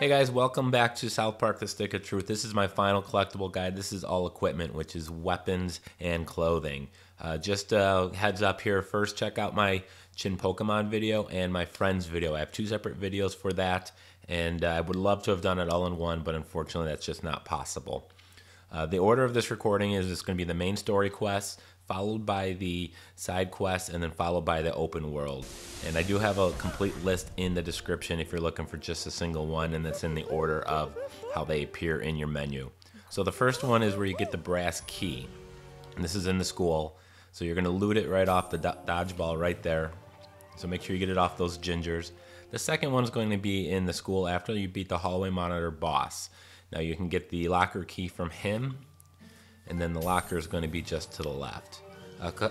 Hey guys, welcome back to South Park: The Stick of Truth. This is my final collectible guide. This is all equipment, which is weapons and clothing. Just a heads up here, first check out my Chinpokomon video and my friends video. I have two separate videos for that, and I would love to have done it all in one, but unfortunately that's just not possible. The order of this recording is it's going to be the main story quests, followed by the side quests, and then followed by the open world. And I do have a complete list in the description if you're looking for just a single one, and that's in the order of how they appear in your menu. So the first one is where you get the brass key. And this is in the school, so you're gonna loot it right off the dodgeball right there. So make sure you get it off those gingers. The second one's going to be in the school after you beat the hallway monitor boss. Now you can get the locker key from him, and then the locker is going to be just to the left.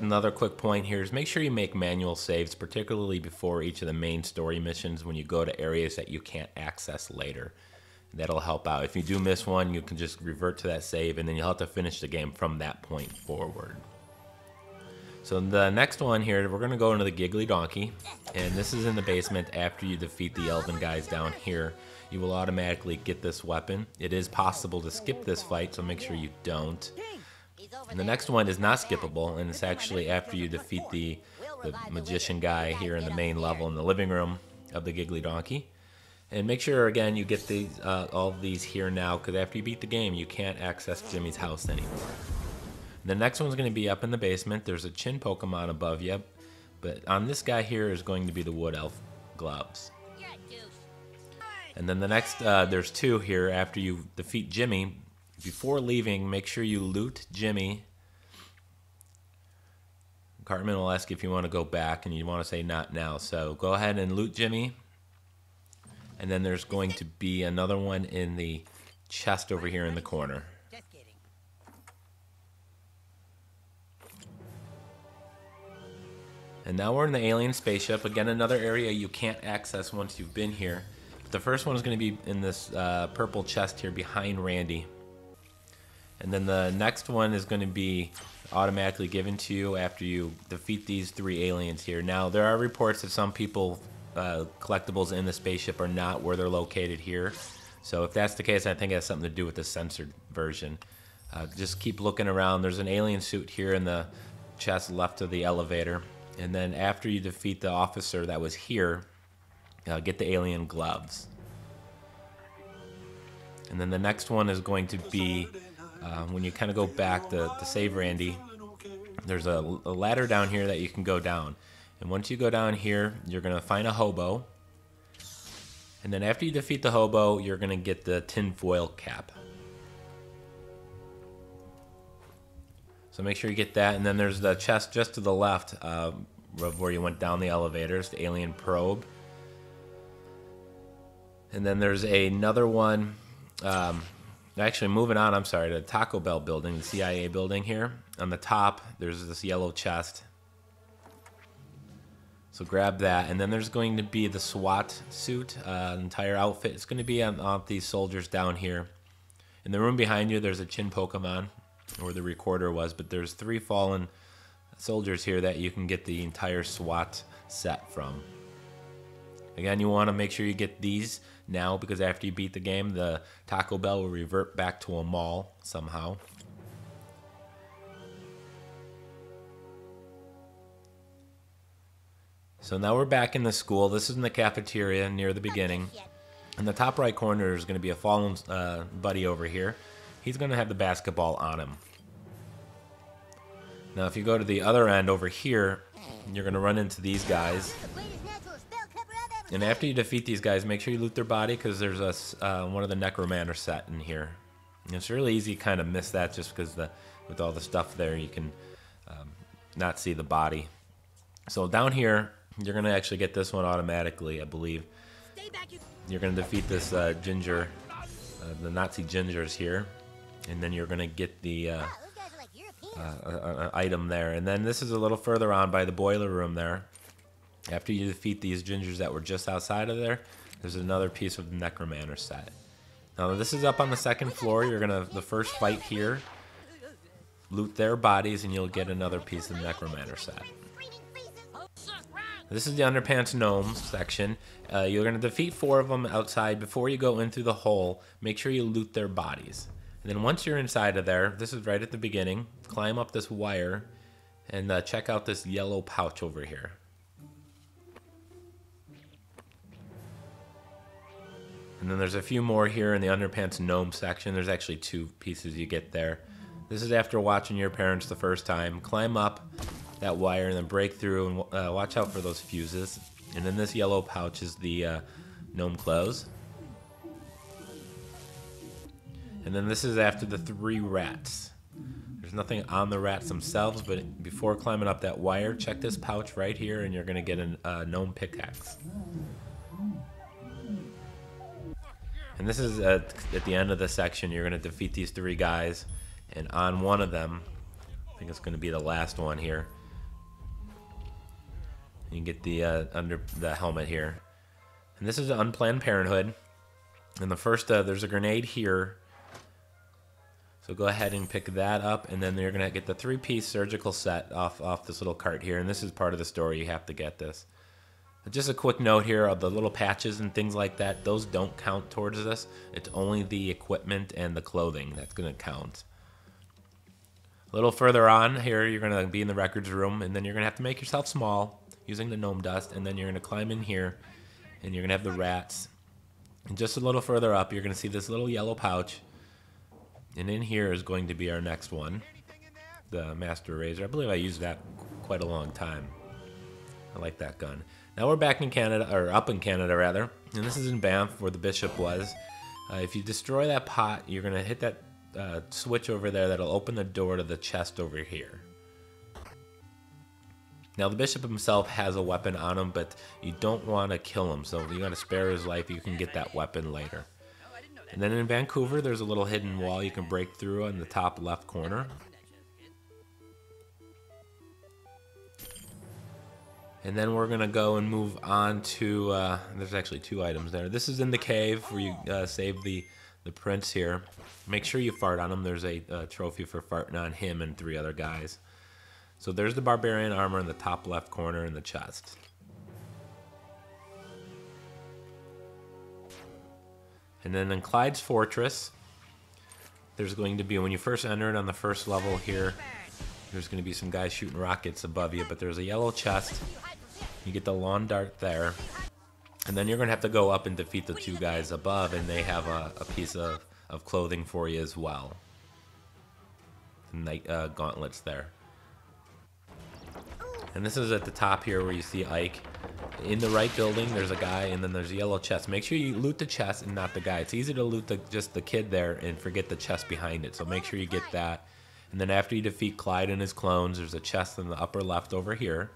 Another quick point here is make sure you make manual saves, particularly before each of the main story missions when you go to areas that you can't access later. That'll help out. If you do miss one, you can just revert to that save, and then you'll have to finish the game from that point forward. So the next one here, we're going to go into the Giggly Donkey, and this is in the basement after you defeat the elven guys down here. You will automatically get this weapon. It is possible to skip this fight, so make sure you don't. And the next one is not skippable, and it's actually after you defeat the magician guy here in the main level in the living room of the Giggly Donkey. And make sure, again, you get these, all of these here now, because after you beat the game, you can't access Jimmy's house anymore. The next one's going to be up in the basement. There's a Chinpokomon above you, but on this guy here is going to be the Wood Elf Gloves. And then the next, there's two here after you defeat Jimmy. Before leaving, make sure you loot Jimmy. Cartman will ask if you want to go back, and you want to say not now. So go ahead and loot Jimmy. And then there's going to be another one in the chest over here in the corner. And now we're in the alien spaceship. Again, another area you can't access once you've been here. But the first one is going to be in this purple chest here behind Randy. And then the next one is going to be automatically given to you after you defeat these three aliens here. Now, there are reports that some people, collectibles in the spaceship are not where they're located here. So if that's the case, I think it has something to do with the censored version. Just keep looking around. There's an alien suit here in the chest left of the elevator. And then after you defeat the officer that was here, get the alien gloves. And then the next one is going to be when you kind of go back to save Randy. There's a ladder down here that you can go down. And once you go down here, you're going to find a hobo. And then after you defeat the hobo, you're going to get the tinfoil cap. So make sure you get that, and then there's the chest just to the left of where you went down the elevators, the alien probe. And then there's another one, actually moving on, I'm sorry, to the Taco Bell building, the CIA building here. On the top, there's this yellow chest. So grab that, and then there's going to be the SWAT suit, entire outfit. It's going to be on these soldiers down here. In the room behind you, there's a Chinpokomon, or the recorder was, but there's three fallen soldiers here that you can get the entire SWAT set from. Again, you want to make sure you get these now, because after you beat the game, the Taco Bell will revert back to a mall somehow. So now we're back in the school. This is in the cafeteria near the beginning. In the top right corner is going to be a fallen buddy over here. He's going to have the basketball on him. Now if you go to the other end over here, you're going to run into these guys. And after you defeat these guys, make sure you loot their body, because there's a, one of the Necromancer set in here. And it's really easy to kind of miss that just because with all the stuff there, you can not see the body. So down here, you're going to actually get this one automatically, I believe. You're going to defeat this ginger, the Nazi gingers here. And then you're going to get the item there. And then this is a little further on by the boiler room there. After you defeat these gingers that were just outside of there, there's another piece of the Necromancer set. Now this is up on the second floor. You're going to, the first fight here, loot their bodies, and you'll get another piece of the Necromancer set. This is the underpants gnome section. You're gonna defeat 4 of them outside before you go in through the hole. Make sure you loot their bodies. And then once you're inside of there, this is right at the beginning, climb up this wire and check out this yellow pouch over here. And then there's a few more here in the underpants gnome section. There's actually 2 pieces you get there. This is after watching your parents the first time. Climb up that wire and then break through and watch out for those fuses. And then this yellow pouch is the gnome clothes. And then this is after the 3 rats. There's nothing on the rats themselves, but before climbing up that wire, check this pouch right here and you're gonna get a gnome pickaxe. And this is at the end of the section. You're gonna defeat these 3 guys, and on one of them, I think it's gonna be the last one here, you can get the under the helmet here. And this is Unplanned Parenthood. And the first, there's a grenade here, so go ahead and pick that up. And then you're gonna get the 3-piece surgical set off this little cart here. And this is part of the story. You have to get this. Just a quick note here of the little patches and things like that, those don't count towards this. It's only the equipment and the clothing that's going to count. A little further on here, you're going to be in the records room, and then you're going to have to make yourself small using the gnome dust, and then you're going to climb in here, and you're going to have the rats. And just a little further up, you're going to see this little yellow pouch, and in here is going to be our next one, the Master Razor. I believe I used that quite a long time. I like that gun. Now we're back in Canada, or up in Canada rather, and this is in Banff where the bishop was. If you destroy that pot, you're going to hit that switch over there that'll open the door to the chest over here. Now the bishop himself has a weapon on him, but you don't want to kill him, so if you want to spare his life, you can get that weapon later. And then in Vancouver, there's a little hidden wall you can break through in the top left corner. And then we're gonna go and move on to, there's actually 2 items there. This is in the cave where you save the prince here. Make sure you fart on him. There's a trophy for farting on him and 3 other guys. So there's the barbarian armor in the top left corner in the chest. And then in Clyde's Fortress, there's going to be, when you first enter it on the first level here, there's gonna be some guys shooting rockets above you, but there's a yellow chest. You get the lawn dart there, and then you're gonna have to go up and defeat the 2 guys above, and they have a piece of clothing for you as well. The night gauntlets there. And this is at the top here where you see Ike. In the right building, there's a guy, and then there's a yellow chest. Make sure you loot the chest and not the guy. It's easy to loot just the kid there and forget the chest behind it, so make sure you get that. And then after you defeat Clyde and his clones, there's a chest in the upper left over here.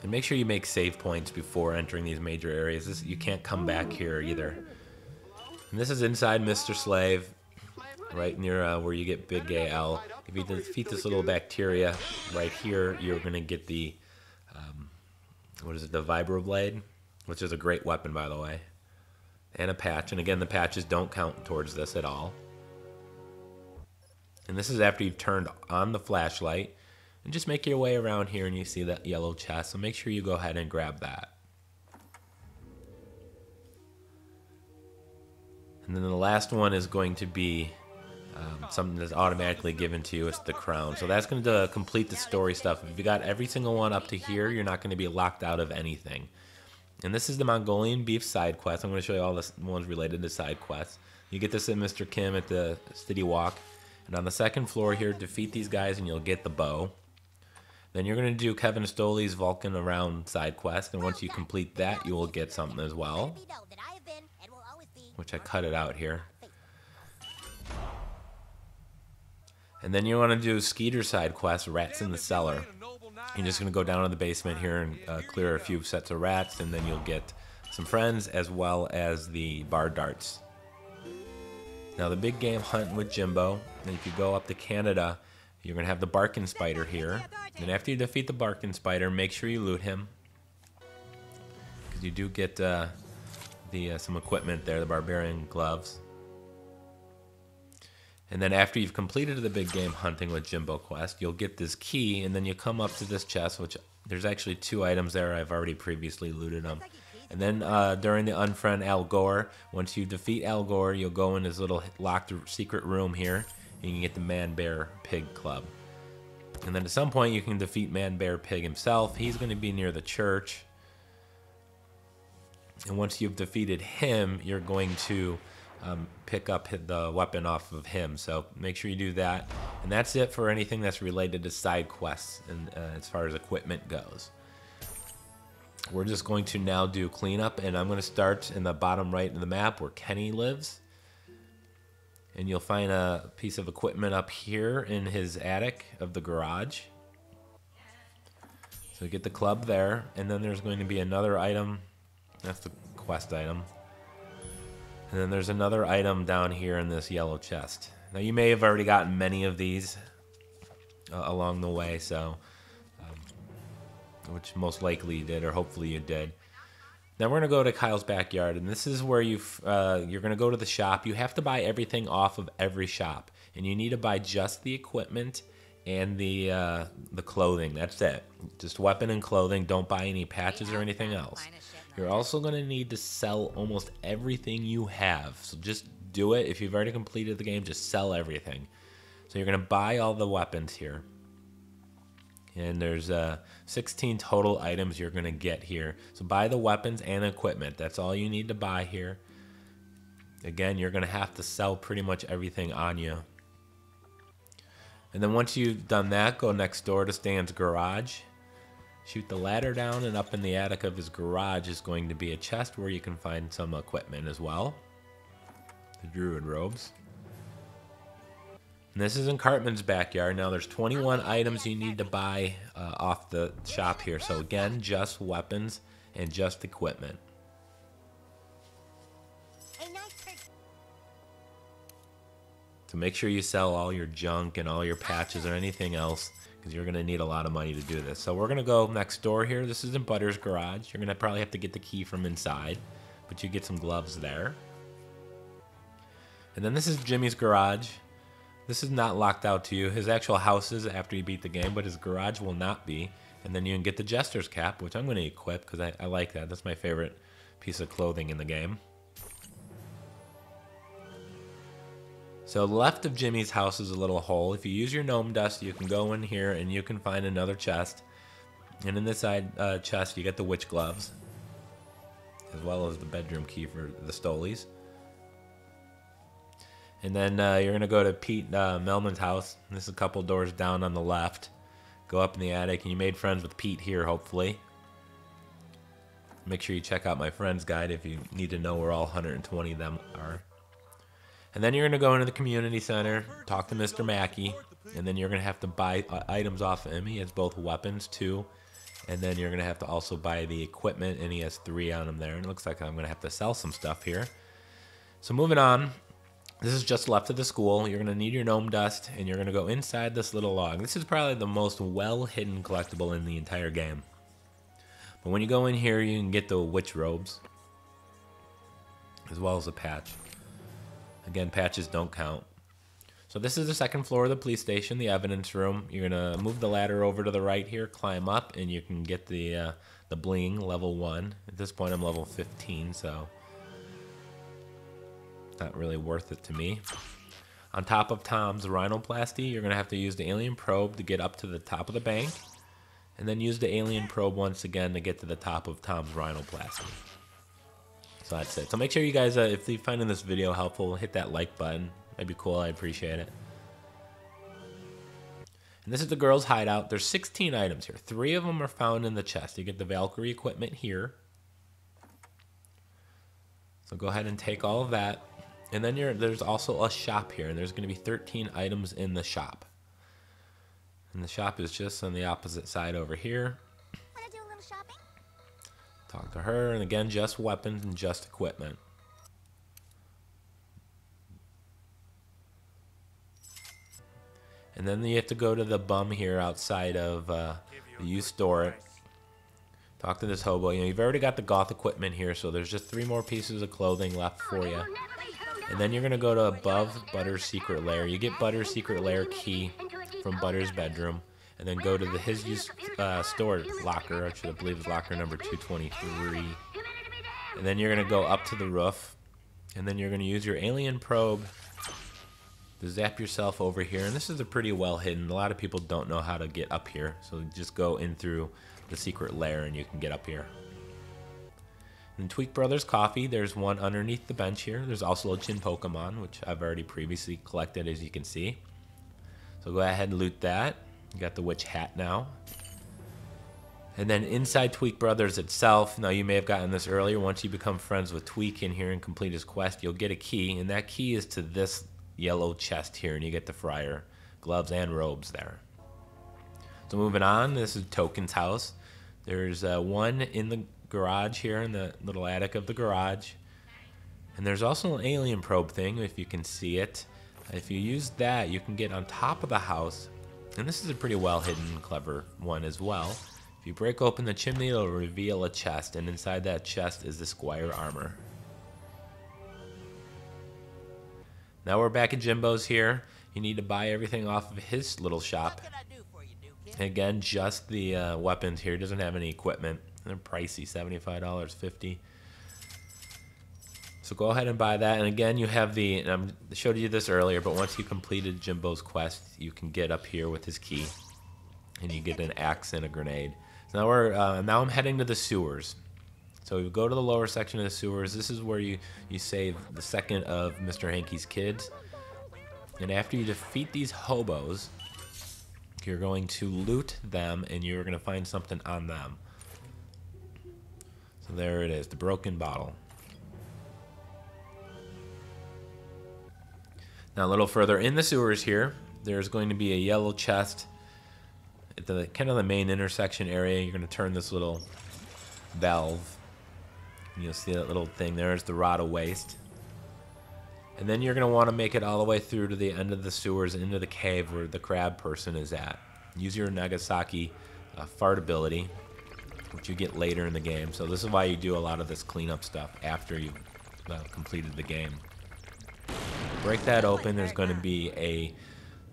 And make sure you make save points before entering these major areas. You can't come back here either. And this is inside Mr. Slave, right near where you get Big Gay Owl. If you defeat this little bacteria right here, you're going to get the, what is it, the VibroBlade, which is a great weapon, by the way. And a patch, and again the patches don't count towards this at all. And this is after you've turned on the flashlight, and just make your way around here and you see that yellow chest, so make sure you go ahead and grab that. And then the last one is going to be something that's automatically given to you, it's the crown. So that's going to complete the story stuff. If you got every single one up to here, you're not going to be locked out of anything. And this is the Mongolian beef side quest. I'm going to show you all the ones related to side quests. You get this at Mr. Kim at the City Walk. And on the second floor here, defeat these guys and you'll get the bow. Then you're going to do Kevin Stoley's Vulcan Around side quest. And once you complete that, you will get something as well, which I cut it out here. And then you want to do Skeeter side quest, Rats in the Cellar. You're just going to go down to the basement here and clear a few sets of rats, and then you'll get some friends as well as the bar darts. Now the big game hunt with Jimbo, and if you go up to Canada, you're going to have the Barkin Spider here. And after you defeat the Barkin Spider, make sure you loot him, because you do get some equipment there, the Barbarian Gloves. And then after you've completed the big game hunting with Jimbo quest, you'll get this key, and then you come up to this chest, which there's actually 2 items there. I've already previously looted them. And then during the Unfriend Al Gore, once you defeat Al Gore, you'll go in his little locked secret room here, and you can get the Man Bear Pig Club. And then at some point you can defeat Man Bear Pig himself. He's going to be near the church. And once you've defeated him, you're going to pick up the weapon off of him. So make sure you do that. And that's it for anything that's related to side quests and as far as equipment goes. We're just going to now do cleanup, and I'm going to start in the bottom right of the map where Kenny lives. And you'll find a piece of equipment up here in his attic of the garage. So get the club there, and then there's going to be another item. That's the quest item. And then there's another item down here in this yellow chest. Now you may have already gotten many of these along the way, so which most likely you did, or hopefully you did. Now we're going to go to Kyle's backyard, and this is where you're going to go to the shop. You have to buy everything off of every shop, and you need to buy just the equipment and the clothing. That's it. Just weapon and clothing. Don't buy any patches or anything else. You're also going to need to sell almost everything you have. So just do it. If you've already completed the game, just sell everything. So you're going to buy all the weapons here. And there's 16 total items you're going to get here. So buy the weapons and equipment. That's all you need to buy here. Again, you're going to have to sell pretty much everything on you. And then once you've done that, go next door to Stan's garage. Shoot the ladder down, and up in the attic of his garage is going to be a chest where you can find some equipment as well. The druid robes. And this is in Cartman's backyard. Now there's 21 items you need to buy off the shop here. So again, just weapons and just equipment. So make sure you sell all your junk and all your patches or anything else, because you're going to need a lot of money to do this. So we're going to go next door here. This is in Butter's garage. You're going to probably have to get the key from inside, but you get some gloves there. And then this is Jimmy's garage. This is not locked out to you. His actual house is after you beat the game, but his garage will not be. And then you can get the Jester's cap, which I'm going to equip because I like that. That's my favorite piece of clothing in the game. So left of Jimmy's house is a little hole. If you use your gnome dust, you can go in here and you can find another chest. And in this side chest, you get the witch gloves, as well as the bedroom key for the Stolies. And then you're going to go to Pete Melman's house. This is a couple doors down on the left. Go up in the attic, and you made friends with Pete here, hopefully. Make sure you check out my friends guide if you need to know where all 120 of them are. And then you're going to go into the community center, talk to Mr. Mackey, and then you're going to have to buy items off of him. He has both weapons, too, and then you're going to have to also buy the equipment, and he has 3 on him there. And it looks like I'm going to have to sell some stuff here. So moving on. This is just left of the school. You're going to need your gnome dust, and you're going to go inside this little log. This is probably the most well-hidden collectible in the entire game. But when you go in here, you can get the witch robes, as well as a patch. Again, patches don't count. So this is the second floor of the police station, the evidence room. You're going to move the ladder over to the right here, climb up, and you can get the bling, level 1. At this point, I'm level 15, so not really worth it to me. On top of Tom's rhinoplasty, you're going to have to use the alien probe to get up to the top of the bank, and then use the alien probe once again to get to the top of Tom's rhinoplasty. So that's it. So make sure you guys, if you're finding this video helpful, hit that like button. That'd be cool. I appreciate it. And this is the girls' hideout. There's 16 items here. 3 of them are found in the chest. You get the Valkyrie equipment here. So go ahead and take all of that. And then there's also a shop here, and there's going to be 13 items in the shop. And the shop is just on the opposite side over here. Want to do a little shopping? Talk to her, and again, just weapons and just equipment. And then you have to go to the bum here outside of the youth store. It. Talk to this hobo. You know, you've already got the goth equipment here, so there's just 3 more pieces of clothing left for you. And then you're going to go to above Butter's secret lair. You get Butter's secret lair key from Butter's bedroom. And then go to the store locker, which I believe is locker number 223. And then you're going to go up to the roof. And then you're going to use your alien probe to zap yourself over here. And this is a pretty well hidden. A lot of people don't know how to get up here. So just go in through the secret lair and you can get up here. And Tweak Brothers Coffee, there's one underneath the bench here. There's also a Chinpokomon, which I've already previously collected, as you can see. So go ahead and loot that. You got the witch hat now. And then inside Tweak Brothers itself, now you may have gotten this earlier, once you become friends with Tweak in here and complete his quest, you'll get a key, and that key is to this yellow chest here, and you get the fryer, gloves, and robes there. So moving on, this is Token's house. There's one in the garage here, in the little attic of the garage. And there's also an alien probe thing, if you can see it. If you use that, you can get on top of the house. And this is a pretty well hidden, clever one as well. If you break open the chimney, it'll reveal a chest, and inside that chest is the Squire armor. Now we're back at Jimbo's here. You need to buy everything off of his little shop. Again, just the weapons here. It doesn't have any equipment. They're pricey, $75, $50. So go ahead and buy that. And again, you have the, and I showed you this earlier, but once you completed Jimbo's quest, you can get up here with his key. And you get an axe and a grenade. So now we're, now I'm heading to the sewers. So we go to the lower section of the sewers. This is where you save the second of Mr. Hankey's kids. And after you defeat these hobos, you're going to loot them and you're gonna find something on them. So there it is, the broken bottle. Now a little further in the sewers here, there's going to be a yellow chest at the kind of the main intersection area. You're going to turn this little valve, and you'll see that little thing there is the rot of waste. And then you're going to want to make it all the way through to the end of the sewers, into the cave where the crab person is at. Use your Nagasaki fart ability, which you get later in the game. So this is why you do a lot of this cleanup stuff after you've completed the game. Break that open, there's going to be a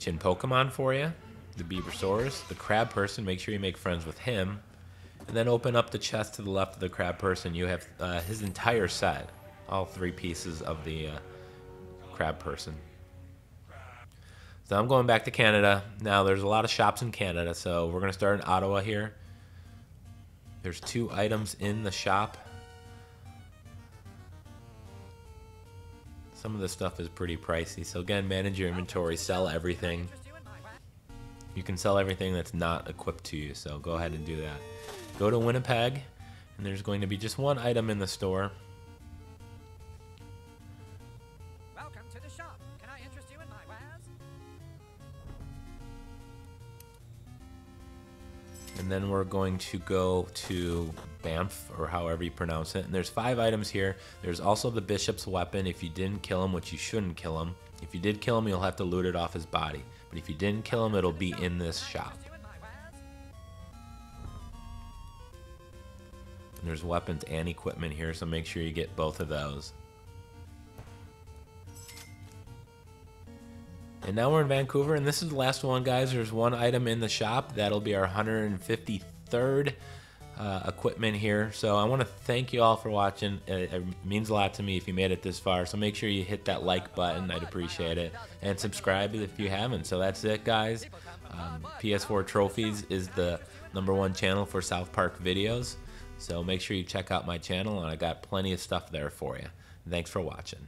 Chinpokomon for you, the Beaversaurus, the crab person, make sure you make friends with him, and then open up the chest to the left of the crab person. You have his entire set, all three pieces of the crab person. So I'm going back to Canada. Now there's a lot of shops in Canada, so we're going to start in Ottawa here. There's two items in the shop. Some of the stuff is pretty pricey, so again, manage your inventory, sell everything. You can sell everything that's not equipped to you, so go ahead and do that. Go to Winnipeg, and there's going to be just one item in the store. Welcome to the shop. Can I interest you in my wares? And then we're going to go to Banff, or however you pronounce it. And there's 5 items here. There's also the bishop's weapon if you didn't kill him, which you shouldn't kill him. If you did kill him, you'll have to loot it off his body. But if you didn't kill him, it'll be in this shop. And there's weapons and equipment here, so make sure you get both of those. And now we're in Vancouver, and this is the last one, guys. There's one item in the shop. That'll be our 153rd equipment here. So I want to thank you all for watching. It means a lot to me if you made it this far, so make sure you hit that like button. I'd appreciate it, and subscribe if you haven't. So that's it, guys. PS4 Trophies is the #1 channel for South Park videos, so make sure you check out my channel, and I got plenty of stuff there for you. Thanks for watching.